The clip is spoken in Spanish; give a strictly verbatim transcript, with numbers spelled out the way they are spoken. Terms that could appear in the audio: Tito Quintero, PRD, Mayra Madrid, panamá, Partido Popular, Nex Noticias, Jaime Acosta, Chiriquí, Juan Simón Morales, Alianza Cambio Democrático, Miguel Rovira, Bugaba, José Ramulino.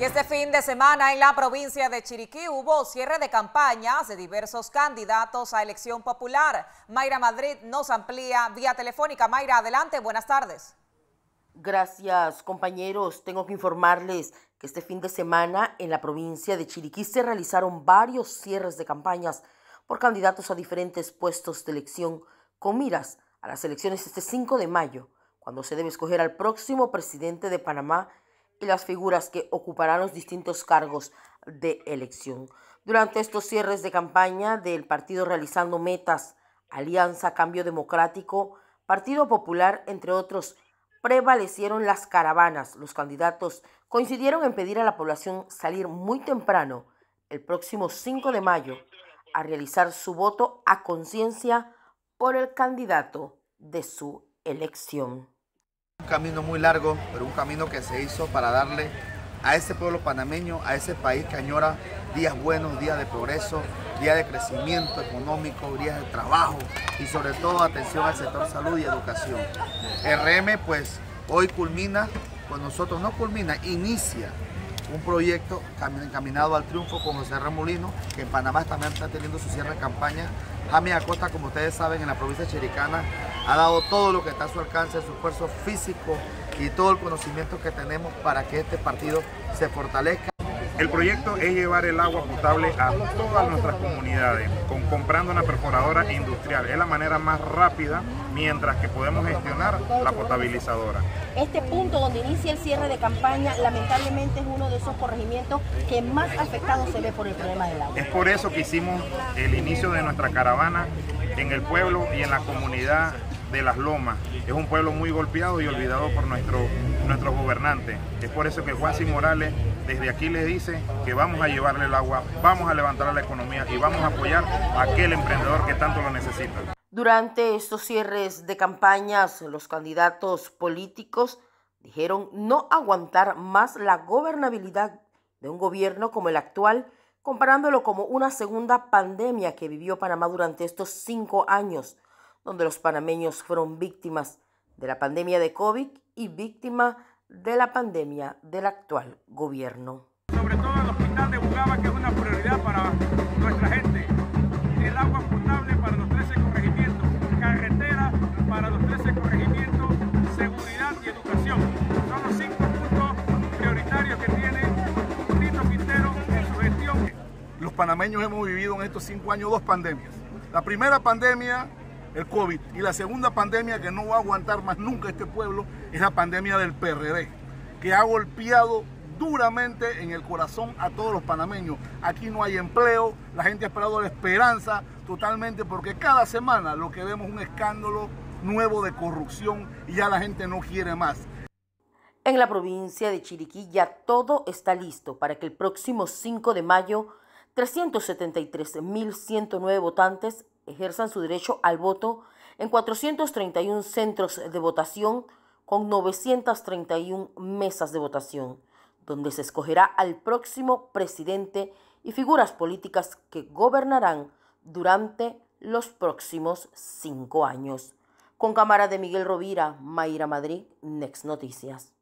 Y este fin de semana en la provincia de Chiriquí hubo cierre de campañas de diversos candidatos a elección popular. Mayra Madrid nos amplía vía telefónica. Mayra, adelante, buenas tardes. Gracias, compañeros. Tengo que informarles que este fin de semana en la provincia de Chiriquí se realizaron varios cierres de campañas por candidatos a diferentes puestos de elección con miras a las elecciones este cinco de mayo, cuando se debe escoger al próximo presidente de Panamá y las figuras que ocuparán los distintos cargos de elección. Durante estos cierres de campaña del partido Realizando Metas, Alianza Cambio Democrático, Partido Popular, entre otros, prevalecieron las caravanas. Los candidatos coincidieron en pedir a la población salir muy temprano, el próximo cinco de mayo, a realizar su voto a conciencia por el candidato de su elección. Un camino muy largo, pero un camino que se hizo para darle a ese pueblo panameño, a ese país que añora días buenos, días de progreso, días de crecimiento económico, días de trabajo y sobre todo atención al sector salud y educación. R M pues hoy culmina, pues nosotros no culmina, inicia un proyecto encaminado al triunfo con José Ramulino, que en Panamá también está teniendo su cierre de campaña. Jaime Acosta, como ustedes saben, en la provincia chiricana ha dado todo lo que está a su alcance, su esfuerzo físico y todo el conocimiento que tenemos para que este partido se fortalezca. El proyecto es llevar el agua potable a todas nuestras comunidades, con, comprando una perforadora industrial. Es la manera más rápida, mientras que podemos gestionar la potabilizadora. Este punto donde inicia el cierre de campaña, lamentablemente es uno de esos corregimientos que más afectados se ve por el problema del agua. Es por eso que hicimos el inicio de nuestra caravana en el pueblo y en la comunidad de Las Lomas. Es un pueblo muy golpeado y olvidado por nuestro, nuestros gobernantes. Es por eso que Juan Simón Morales desde aquí les dice que vamos a llevarle el agua, vamos a levantar la economía y vamos a apoyar a aquel emprendedor que tanto lo necesita. Durante estos cierres de campañas, los candidatos políticos dijeron no aguantar más la gobernabilidad de un gobierno como el actual, comparándolo como una segunda pandemia que vivió Panamá durante estos cinco años, donde los panameños fueron víctimas de la pandemia de COVID y víctima de la pandemia del actual gobierno. Sobre todo el hospital de Bugaba, que es una prioridad para nuestra gente. El agua potable para los trece corregimientos, carretera para los trece corregimientos, seguridad y educación. Son los cinco puntos prioritarios que tiene Tito Quintero en su gestión. Los panameños hemos vivido en estos cinco años dos pandemias. La primera pandemia, el COVID, y la segunda pandemia que no va a aguantar más nunca este pueblo es la pandemia del P R D, que ha golpeado duramente en el corazón a todos los panameños. Aquí no hay empleo, la gente ha esperado la esperanza totalmente, porque cada semana lo que vemos es un escándalo nuevo de corrupción y ya la gente no quiere más. En la provincia de Chiriquí ya todo está listo para que el próximo cinco de mayo trescientos setenta y tres mil ciento nueve votantes ejerzan su derecho al voto en cuatrocientos treinta y uno centros de votación con novecientas treinta y una mesas de votación, donde se escogerá al próximo presidente y figuras políticas que gobernarán durante los próximos cinco años. Con cámara de Miguel Rovira, Mayra Madrid, Nex Noticias.